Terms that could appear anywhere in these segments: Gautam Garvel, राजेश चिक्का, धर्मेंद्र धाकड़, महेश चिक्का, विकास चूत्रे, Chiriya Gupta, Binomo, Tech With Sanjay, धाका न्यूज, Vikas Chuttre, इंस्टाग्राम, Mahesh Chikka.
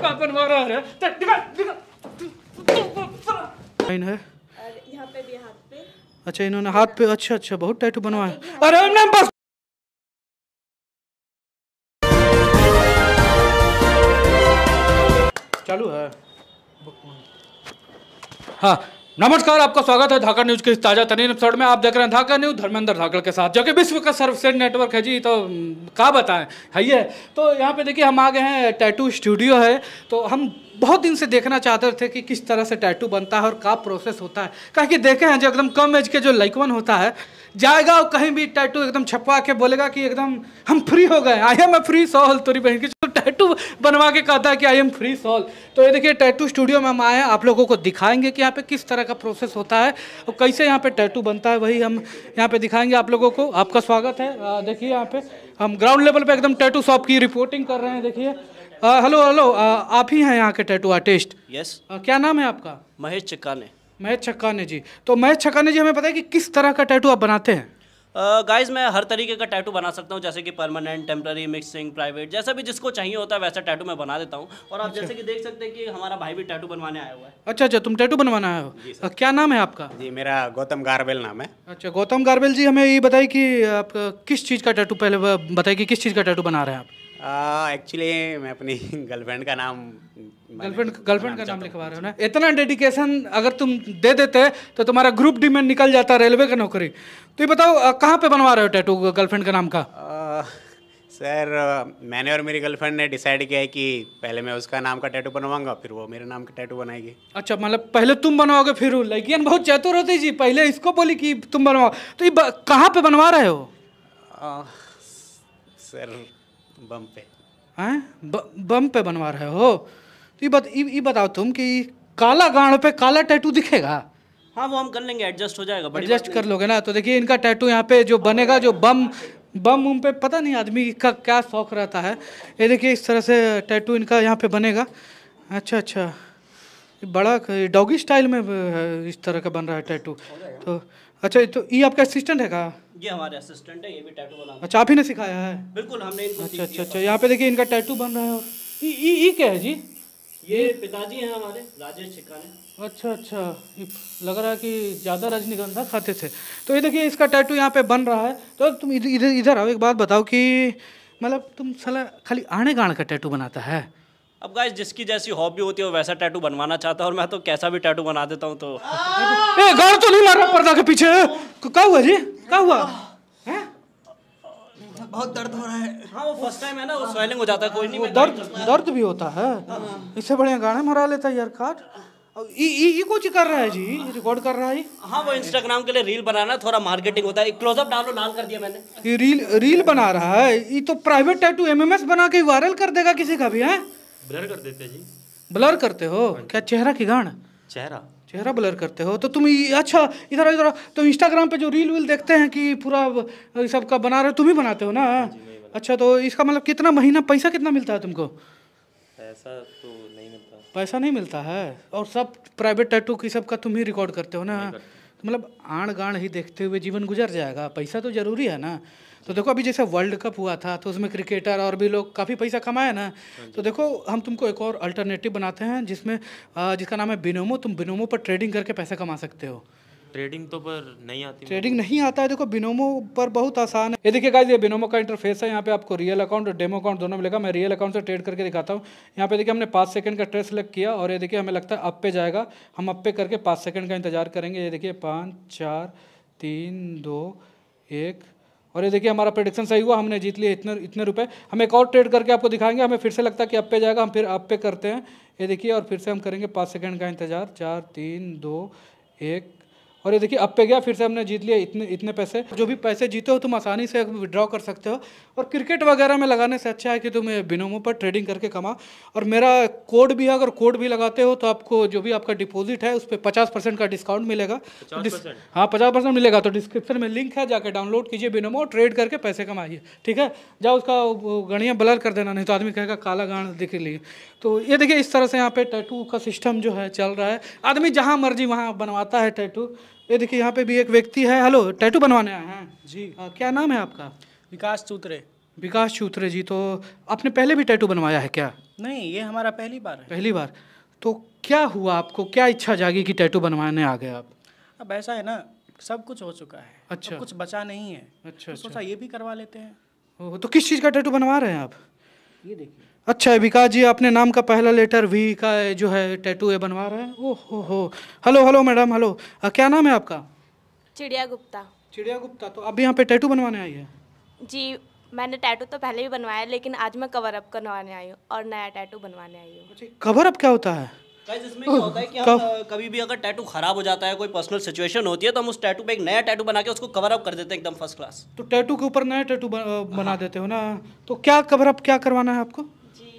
है यहाँ पे भी हाथ पे। अच्छा इन्होंने हाथ पे, अच्छा अच्छा बहुत टैटू बनवाया। अरे बस चालू है। हाँ नमस्कार, आपका स्वागत है धाका न्यूज के इस ताजा तरीन एपिसोड में। आप देख रहे हैं धाका न्यूज धर्मेंद्र धाकड़ के साथ, जो कि विश्व का सर्वश्रेष्ठ नेटवर्क है जी। तो क्या बताएं है ये। तो यहाँ पे देखिए हम आ गए हैं, टैटू स्टूडियो है। तो हम बहुत दिन से देखना चाहते थे कि किस तरह से टैटू बनता है और क्या प्रोसेस होता है। कहा कि देखे हैं जो एकदम कम एज के जो लाइकवन होता है, जाएगा और कहीं भी टैटू एकदम छपवा के बोलेगा कि एकदम हम फ्री हो गए, I am a free sol तुरी बहन की, जो टैटू बनवा के कहता है कि आई एम फ्री सॉल। तो ये देखिए टैटू स्टूडियो में हम आए हैं, आप लोगों को दिखाएंगे कि यहाँ पे किस तरह का प्रोसेस होता है और कैसे यहाँ पे टैटू बनता है, वही हम यहाँ पे दिखाएंगे आप लोगों को। आपका स्वागत है। देखिए यहाँ पे हम ग्राउंड लेवल पे एकदम टैटू शॉप की रिपोर्टिंग कर रहे हैं। देखिए हेलो हेलो, आप ही हैं यहाँ के टैटू आर्टिस्ट? यस। क्या नाम है आपका? महेश चिक्का ने। महेश छक्का ने जी। तो महेश छक्का ने जी हमें पता है कि किस तरह का टैटू आप बनाते हैं? गाइज मैं हर तरीके का टैटू बना सकता हूँ, जैसे कि परमानेंट, टेम्पररी, मिक्सिंग, प्राइवेट, जैसा भी जिसको चाहिए होता है वैसा टैटू मैं बना देता हूँ। और आप जैसे कि देख सकते हैं कि हमारा भाई भी टैटू बनवाने आया हुआ है। अच्छा अच्छा, तुम टैटू बनवाना आए हो। क्या नाम है आपका? जी मेरा गौतम गारवेल नाम है। अच्छा गौतम गारवेल जी, हमें ये बताइए कि आप किस चीज़ का टैटू, पहले बताइए कि किस चीज़ का टैटू बना रहे हैं आप? एक्चुअली मैं अपनी गर्लफ्रेंड का नाम लिखवा रहे हो ना। इतना डेडिकेशन अगर तुम दे देते तो तुम्हारा ग्रुप डी में निकल जाता रेलवे का नौकरी। तो ये बताओ कहाँ पे बनवा रहे हो टैटू गर्लफ्रेंड का नाम का? सर मैंने और मेरी गर्लफ्रेंड ने डिसाइड किया है कि पहले मैं उसका नाम का टैटू बनवाऊंगा, फिर वो मेरे नाम का टैटू बनाएगी। अच्छा मतलब पहले तुम बनवाओगे फिर वो? लेकिन बहुत चतुर होती जी, पहले इसको बोली कि तुम बनवाओ। तो ये कहाँ पे बनवा रहे हो? सर बम पे। बम पे बनवा रहे हो? तो ये बताओ तुम कि काला गांड पे काला टैटू दिखेगा? हाँ वो हम कर लेंगे, एडजस्ट हो जाएगा। एडजस्ट कर लोगे ना? तो देखिए इनका टैटू यहाँ पे जो बनेगा, जो बम पे, पता नहीं आदमी का क्या शौक रहता है। ये देखिए इस तरह से टैटू इनका यहाँ पे बनेगा। अच्छा अच्छा, बड़ा डॉगी स्टाइल में इस तरह का बन रहा है टैटू। तो अच्छा तो ये आपका असिस्टेंट है का? ये हमारे असिस्टेंट है, ये भी टैटू बनाता है। अच्छा आप ही ने सिखाया है? बिल्कुल हमने इनको। अच्छा अच्छा अच्छा, यहाँ पे देखिए इनका टैटू बन रहा है। और ये क्या है जी? ये पिताजी हैं हमारे, राजेश चिक्का ने। अच्छा अच्छा, लग रहा है कि ज़्यादा रजनीगंधा खाते थे। तो ये देखिए इसका टैटू यहाँ पे बन रहा है। तो तुम इधर आओ, एक बात बताओ कि मतलब तुम साला खाली आने गाने का टैटू बनाता है? अब गाइस जिसकी जैसी हॉबी होती है वो वैसा टैटू बनवाना चाहता है, और मैं तो कैसा भी टैटू बना देता हूँ। तो ए गाड़ तो नहीं मार रहा पर्दा के पीछे? क्या हुआ जी, क्या हुआ है? बहुत दर्द हो रहा है। हाँ वो फर्स्ट टाइम है ना, वो स्वेलिंग हो जाता है। कोई नहीं, दर्द भी होता है। इससे बढ़िया गाना मरा लेता है यार काट। ये कुछ कर रहा है जी, रिकॉर्ड कर रहा है। हाँ वो इंस्टाग्राम के लिए रील बनाना, थोड़ा मार्केटिंग होता है। क्लोजअप डालो, लाल कर दिया मैंने। ये रील बना रहा है, ये तो प्राइवेट टैटू MMS बना के वायरल कर देगा किसी का भी है। ब्लर कर देते जी। ब्लर करते हो क्या चेहरा की गांड? चेहरा ब्लर करते हो? तो तुम अच्छा इधर तो इंस्टाग्राम पे जो रील वील देखते हैं कि पूरा सबका बना रहे हो, तुम ही बनाते हो ना? अच्छा तो इसका मतलब कितना महीना पैसा कितना मिलता है तुमको? पैसा तो नहीं मिलता। पैसा नहीं मिलता है, और सब प्राइवेट टैटू की सबका तुम ही रिकॉर्ड करते हो ना? मतलब आड़ गांड ही देखते हुए जीवन गुजर जाएगा, पैसा तो ज़रूरी है ना? तो देखो अभी जैसे वर्ल्ड कप हुआ था तो उसमें क्रिकेटर और भी लोग काफ़ी पैसा कमाए ना। तो देखो हम तुमको एक और अल्टरनेटिव बनाते हैं जिसमें जिसका नाम है बिनोमो। तुम बिनोमो पर ट्रेडिंग करके पैसा कमा सकते हो। ट्रेडिंग तो पर नहीं आती। ट्रेडिंग नहीं आता है, देखो बिनोमो पर बहुत आसान है। ये देखिए गाइस ये बिनोमो का इंटरफेस है। यहाँ पे आपको रियल अकाउंट और डेमो अकाउंट दोनों मिलेगा। मैं रियल अकाउंट से ट्रेड करके दिखाता हूँ। यहाँ पे देखिए हमने 5 सेकंड का ट्रेड सेलेक्ट किया, और ये देखिए हमें लगता है अप पे जाएगा। हम अप पे करके 5 सेकंड का इंतजार करेंगे। ये देखिए 5 4 3 2 1, और ये देखिए हमारा प्रेडिक्शन सही हुआ, हमने जीत लिया इतने रुपए। हम एक और ट्रेड करके आपको दिखाएंगे। हमें फिर से लगता है कि अप पे जाएगा, हम फिर अप पे करते हैं। ये देखिए, और फिर से हम करेंगे 5 सेकंड का इंतजार, 4 3 2 1, और ये देखिए अब पे गया, फिर से हमने जीत लिया इतने पैसे। जो भी पैसे जीते हो तुम आसानी से विड्रॉ कर सकते हो, और क्रिकेट वगैरह में लगाने से अच्छा है कि तुम बिनोमो पर ट्रेडिंग करके कमाओ। और मेरा कोड भी है, अगर कोड भी लगाते हो तो आपको जो भी आपका डिपॉजिट है उस पर 50% का डिस्काउंट मिलेगा। 50%? हाँ 50% मिलेगा। तो डिस्क्रिप्शन में लिंक है, जाकर डाउनलोड कीजिए बिनोमो, ट्रेड करके पैसे कमाइए। ठीक है, जाओ उसका गणिया ब्लर कर देना, नहीं तो आदमी कहेगा काला गांड दिख लिए। तो ये देखिए इस तरह से यहाँ पे टैटू का सिस्टम जो है चल रहा है। आदमी जहाँ मर्जी वहाँ बनवाता है टैटू। ये देखिए यहाँ पे भी एक व्यक्ति है। हेलो, टैटू बनवाने आए हैं जी? क्या नाम है आपका? विकास चूत्रे। विकास चूत्रे जी, तो आपने पहले भी टैटू बनवाया है क्या? नहीं, ये हमारा पहली बार है। पहली बार। तो क्या हुआ आपको, क्या इच्छा जागी कि टैटू बनवाने आ गए आप? अब ऐसा है ना, सब कुछ हो चुका है। अच्छा, कुछ बचा नहीं है। अच्छा, सोचा ये भी करवा लेते हैं। तो किस चीज़ का टैटू बनवा रहे हैं आप? ये देखिए। अच्छा, विकास जी आपने नाम का पहला लेटर वी का जो है टैटू ये बनवा रहे हैं। ओ हो, हेलो हेलो मैडम, हेलो, क्या नाम है आपका? चिड़िया गुप्ता। चिड़िया गुप्ता, तो आप भी यहाँ पे टैटू बनवाने आई है? जी, मैंने टैटू तो पहले भी बनवाया, लेकिन आज मैं कवर अप करवाने आई हूँ और नया टैटू बनवाने आई हूँ। कवर अप क्या होता है? इसमें क्या होता है कि हम कभी भी अगर टैटू खराब हो जाता है, कोई पर्सनल सिचुएशन होती है, तो हम उस टैटू पे एक नया टैटू बना के उसको कवर अप कर देते हैं एकदम फर्स्ट क्लास। तो टैटू के ऊपर नया टैटू बना देते हो ना? तो क्या कवर अप क्या करवाना है आपको? जी।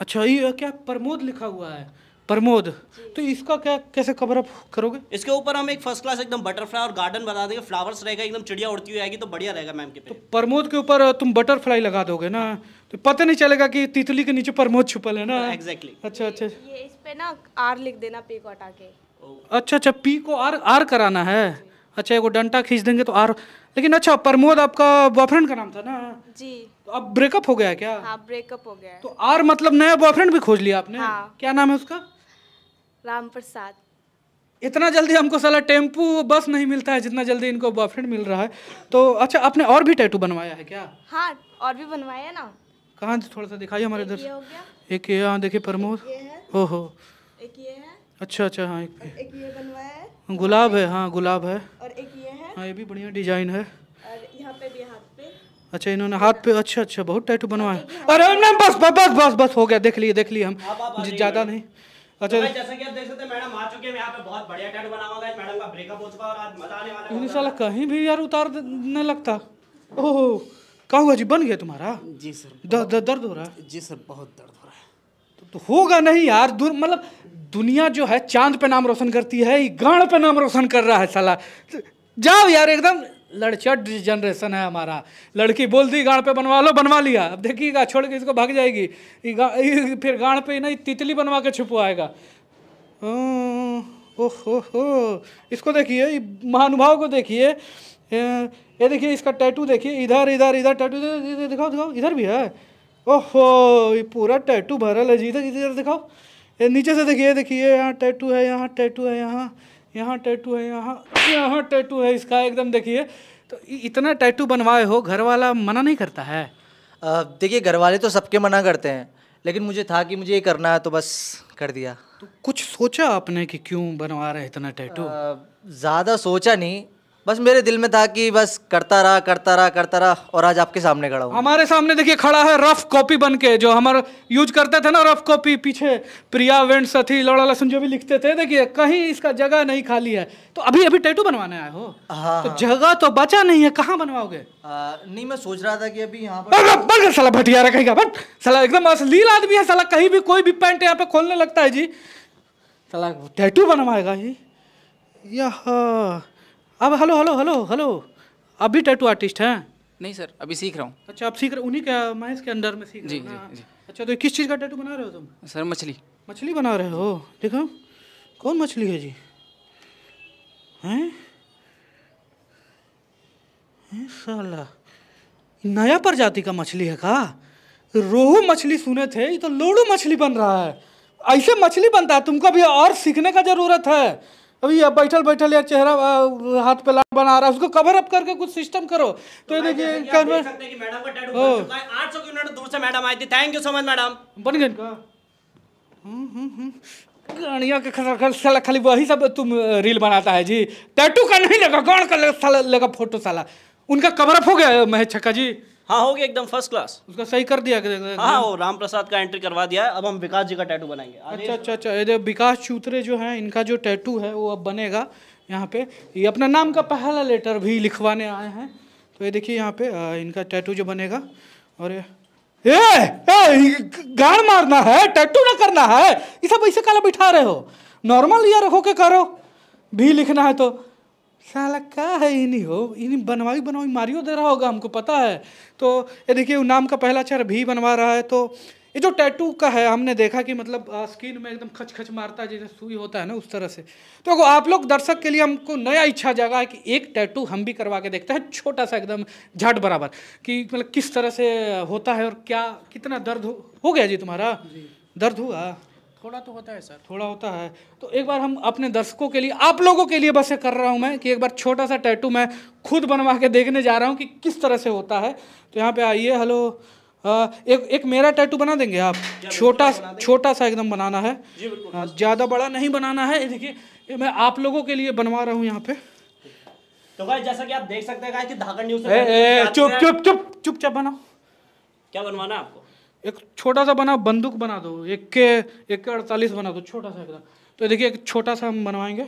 अच्छा, ये क्या प्रमोद लिखा हुआ है? प्रमोद, तो इसका क्या कैसे कवर अप करोगे? इसके ऊपर हम एक फर्स्ट क्लास एकदम बटरफ्लाई और गार्डन बना देंगे, फ्लावर्स रहेगा, एकदम चिड़िया उड़ती हुई आएगी, तो बढ़िया रहेगा मैम के पे। तो प्रमोद के ऊपर तुम बटरफ्लाई लगा दोगे ना, तो पता नहीं चलेगा कि तितली के नीचे प्रमोद छुपल है ना। एग्जैक्टली। अच्छा अच्छा, ये इस पे ना आर लिख देना, पी को हटा के। अच्छा, पी को आर आर कराना है। अच्छा, एगो डंटा खींच देंगे तो आर। लेकिन अच्छा, प्रमोद आपका बॉयफ्रेंड का नाम था ना? जी। तो अब ब्रेकअप हो गया क्या? हाँ, ब्रेकअप हो गया। तो आर मतलब नया बॉयफ्रेंड भी खोज लिया आपने? क्या नाम है उसका? राम प्रसाद। इतना जल्दी हमको साला टेम्पू बस नहीं मिलता है जितना जल्दी इनको बॉयफ्रेंड मिल रहा है। तो अच्छा, आपने और भी टैटू बनवाया है क्या? हाँ, और भी बनवाया ना। कहाँ? थोड़ा सा दिखाइए हमारे इधर। एक ये, हाँ देखिए प्रमोद। ओहो, एक ये है। अच्छा अच्छा, हाँ एक ये बनवाया है। गुलाब है, हाँ गुलाब है। और एक ये है, हाँ ये भी बढ़िया डिजाइन है। और यहाँ पे भी हाथ पे। अच्छा, इन्होंने हाथ पे। अच्छा अच्छा, बहुत टैटू बनवाए। अरे बस बस बस बस, हो गया, देख लिए हम, ज़्यादा नहीं। अच्छा, जैसा कि आप देख सकते हैं मैडम आ चुके हैं यहाँ पे, बहुत बढ़िया टैटू बना हुआ है। मैडम का ब्रेकअप हो चुका है और आज मजा आने वाला है। इन साला कहीं भी यार उतारने लगता। ओह, क्या हुआ जी, बन गया तुम्हारा? जी सर, दर्द हो रहा है। जी सर, बहुत दर्द हो रहा है। तो होगा नहीं यार, दूर मतलब दुनिया जो है चांद पे नाम रोशन करती है, ये गांड पे नाम रोशन कर रहा है साला। जाओ यार, एकदम लड़चट जनरेशन है हमारा। लड़की बोल दी गांड पे बनवा लो, बनवा लिया। अब देखिएगा, छोड़ के इसको भाग जाएगी, फिर गांड पे ना तितली बनवा के छुपवाएगा। ओहो, इसको देखिए, महानुभाव को देखिए, ये देखिए इसका टैटू देखिए। इधर इधर इधर टैटू दिखाओ दिखाओ, इधर भी है। ओहो, ये पूरा टैटू भरल है जी। इधर इधर दिखाओ, ये नीचे से देखिए, यहाँ टैटू है, यहाँ टैटू है, यहाँ टैटू है, यहाँ टैटू है इसका, एकदम देखिए। तो इतना टैटू बनवाए हो, घर वाला मना नहीं करता है? देखिए, घर वाले तो सबके मना करते हैं, लेकिन मुझे था कि मुझे ये करना है तो बस कर दिया। तो कुछ सोचा आपने कि क्यों बनवा रहे इतना टैटू? ज़्यादा सोचा नहीं, बस मेरे दिल में था कि बस करता रहा और आज आपके सामने खड़ा हूँ। हमारे सामने देखिए खड़ा है, रफ कॉपी बन के, जो हमारा यूज करते थे ना रफ कॉपी, पीछे प्रिया वेंट सथी लौड़ा लसन जो भी लिखते थे। देखिए कहीं इसका जगह नहीं खाली है। तो अभी टैटू बनवाने आए हो? हाँ, तो जगह तो बचा नहीं है, कहाँ बनवाओगे? नहीं, मैं सोच रहा था कि अभी यहाँ पर साला भटियारा कहेगा, बट साला एकदम असलील आदमी है साला, कहीं भी कोई भी पैंट यहाँ पे खोलने लगता है जी, साला टैटू बनवाएगा जी। यहाँ अब हेलो, आप भी टैटू आर्टिस्ट हैं? नहीं सर, अभी सीख रहा हूँ। अच्छा, आप सीख रहे हो उन्हीं के महेश के अंडर में सीख रहे हो? जी। अच्छा, तो किस चीज़ का टैटू बना रहे हो तुम? सर मछली बना रहे हो। देखो कौन मछली है जी? हैं साला, नया प्रजाति का मछली है का? रोहू मछली सुने थे, ये तो लोड़ू मछली बन रहा है। ऐसे मछली बनता है, तुमको भी और सीखने का ज़रूरत है। अभी आप बैठल यार चेहरा हाथ पे लाल बना रहा है, उसको कवर अप करके कुछ सिस्टम करो। तो देखिए मैडम का टैटू बन चुका है। 800 किलोमीटर दूर से मैडम आई थी। Thank you so much madam. बन गए इनका। गाड़िया के खतर साला खाली वही सब तुम रील बनाता है जी, टैटू का नहीं लगा, गौड़ का साला लगा फोटो साला। उनका कवर अप हो गया महेश छक्का जी? हाँ, हो गया एकदम फर्स्ट क्लास। उसका सही कर दिया? हाँ, वो राम प्रसाद का एंट्री करवा दिया है। अब हम विकास जी का टैटू बनाएंगे। अच्छा, ये विकास चूत्रे जो हैं, इनका जो टैटू है वो अब बनेगा यहाँ पे। ये अपना नाम का पहला लेटर भी लिखवाने आए हैं। तो ये देखिए यहाँ पे इनका टैटू जो बनेगा। और ये गाड़ मारना है, टैटू ना करना है। ये सब ऐसे काला बिठा रहे हो, नॉर्मल यार रखो के करो। भी लिखना है तो साला क्या है, इन्हीं बनवाई मारियो दे रहा होगा, हमको पता है। तो ये देखिए नाम का पहला अक्षर भी बनवा रहा है। तो ये जो टैटू का है हमने देखा कि मतलब स्किन में एकदम खच खच मारता है जैसे सुई होता है ना उस तरह से। तो आप लोग दर्शक के लिए हमको नया इच्छा जागा है कि एक टैटू हम भी करवा के देखते हैं, छोटा सा एकदम झट बराबर, कि मतलब किस तरह से होता है और क्या कितना दर्द हो गया जी तुम्हारा जी। दर्द हुआ? थोड़ा तो होता है सर, थोड़ा होता है। तो एक बार हम अपने दर्शकों के लिए, आप लोगों के लिए बस ये कर रहा हूँ मैं कि एक बार छोटा सा टैटू मैं खुद बनवा के देखने जा रहा हूँ कि किस तरह से होता है। तो यहाँ पे आइए। हेलो, एक मेरा टैटू बना देंगे आप? छोटा सा एकदम बनाना है, ज़्यादा बड़ा नहीं बनाना है। देखिए मैं आप लोगों के लिए बनवा रहा हूँ यहाँ पे। तो गाइस जैसा कि आप देख सकते हैं कि धागा न्यूज़ से चुपचाप बनाओ। क्या बनवाना है आपको? एक छोटा सा बनाओ, बंदूक बना दो, 1 के 1 के 48 बना दो, छोटा सा एकदम। तो देखिए एक छोटा सा हम बनवाएंगे।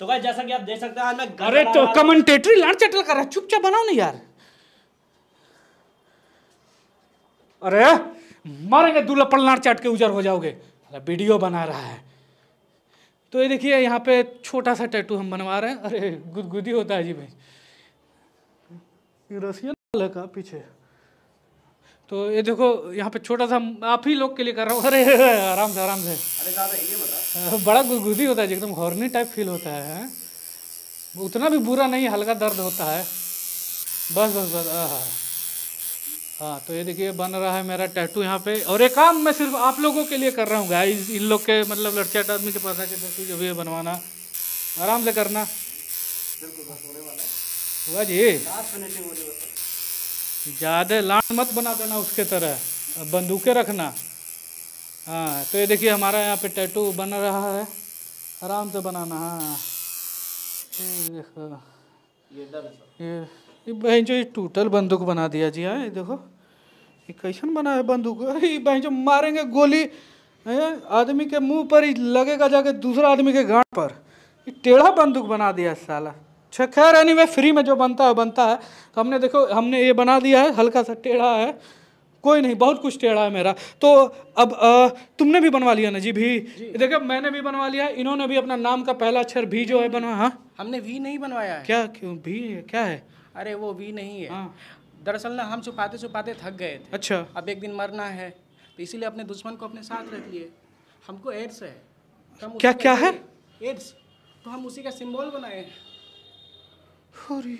तो गाइस जैसा कि आप देख सकते हैं मैं, अरे तो कमेंटेटरी लाड़ चटल कर रहा है, चुपचाप बनाओ ना यार। अरे मारेंगे दूल्हा पलनार चाट के उजर हो जाओगे, वीडियो बना रहा है। तो ये देखिए यहाँ पे छोटा सा टैटू हम बनवा रहे हैं। अरे गुदगुदी होता है जी भाई, रसिया का पीछे। तो ये देखो यहाँ पे छोटा सा आप ही लोग के लिए कर रहा हूँ। अरे आराम से आराम से। अरे दादा ये बता, बड़ा गुदगुदी होता है जी, एकदम हॉर्नी टाइप फील होता है। उतना भी बुरा नहीं, हल्का दर्द होता है बस बस बस। हाँ तो ये देखिए बन रहा है मेरा टैटू यहाँ पे। और ये काम मैं सिर्फ आप लोगों के लिए कर रहा हूँ गाइस, इन लोग के मतलब लड़चाट आदमी के पास आके टैटू जो भी है बनवाना, आराम से करना। हुआ जी, ज़्यादा लांड मत बना देना उसके तरह, बंदूकें रखना। हाँ तो ये देखिए हमारा यहाँ पे टैटू बन रहा है, आराम से बनाना। हाँ देखो ये भाई जो टूटल बंदूक बना दिया जी। हाँ देखो ये कैसन बना है बंदूक। अरे भाई जो मारेंगे गोली आदमी के मुंह पर ही लगेगा जाके दूसरा आदमी के गांड पर, ये टेढ़ा बंदूक बना दिया साला। अच्छा खैर एनीवे फ्री में जो बनता है बनता है। तो हमने देखो हमने ये बना दिया है, हल्का सा टेढ़ा है, कोई नहीं बहुत कुछ टेढ़ा है मेरा। तो अब तुमने भी बनवा लिया ना जी भी? देखो मैंने भी बनवा लिया, इन्होंने भी अपना नाम का पहला अक्षर भी जो है बनवा। हाँ हमने भी नहीं बनवाया है क्या? क्यों भी क्या है? अरे वो भी नहीं है। हाँ। दरअसल ना हम छुपाते छुपाते थक गए थे। अच्छा। अब एक दिन मरना है तो इसीलिए अपने दुश्मन को अपने साथ रख लिए। हमको एड्स है। क्या क्या है? एड्स। तो हम उसी का सिंबल बनाए। अरे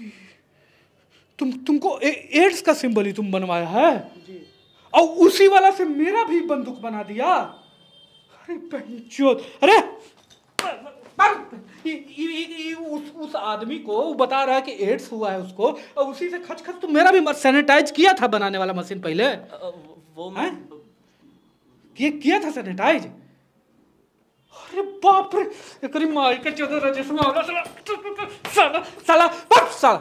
तुमको एड्स का सिंबल ही तुम बनवाया है जी। और उसी वाला से मेरा भी बंदूक बना दिया। अरे पंचोद, अरे उस आदमी को बता रहा है कि एड्स हुआ है उसको, और उसी से खच खच। तो मेरा भी सैनिटाइज किया था बनाने वाला मशीन पहले, वो मैं किया था सैनिटाइज। अरे बाप रे, इतनी मार के चौधर जिसमें साला साला साला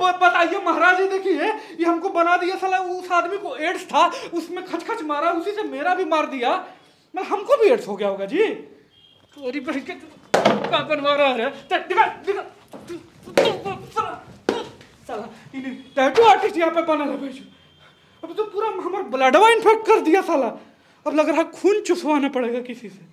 बताइए महाराज जी, देखिए ये हमको बना दिया साला। उस आदमी को एड्स था, उसमें खच खच मारा, उसी से मेरा भी मार दिया, मतलब हमको भी एड्स हो गया होगा जी। अरे बनवा रहा है साला, टैटू आर्टिस्ट यहाँ पे बना रहा है। अब तो पूरा हमारा ब्लडवा इन्फेक्ट कर दिया साला, अब लग रहा है खून चुसवाना पड़ेगा किसी से।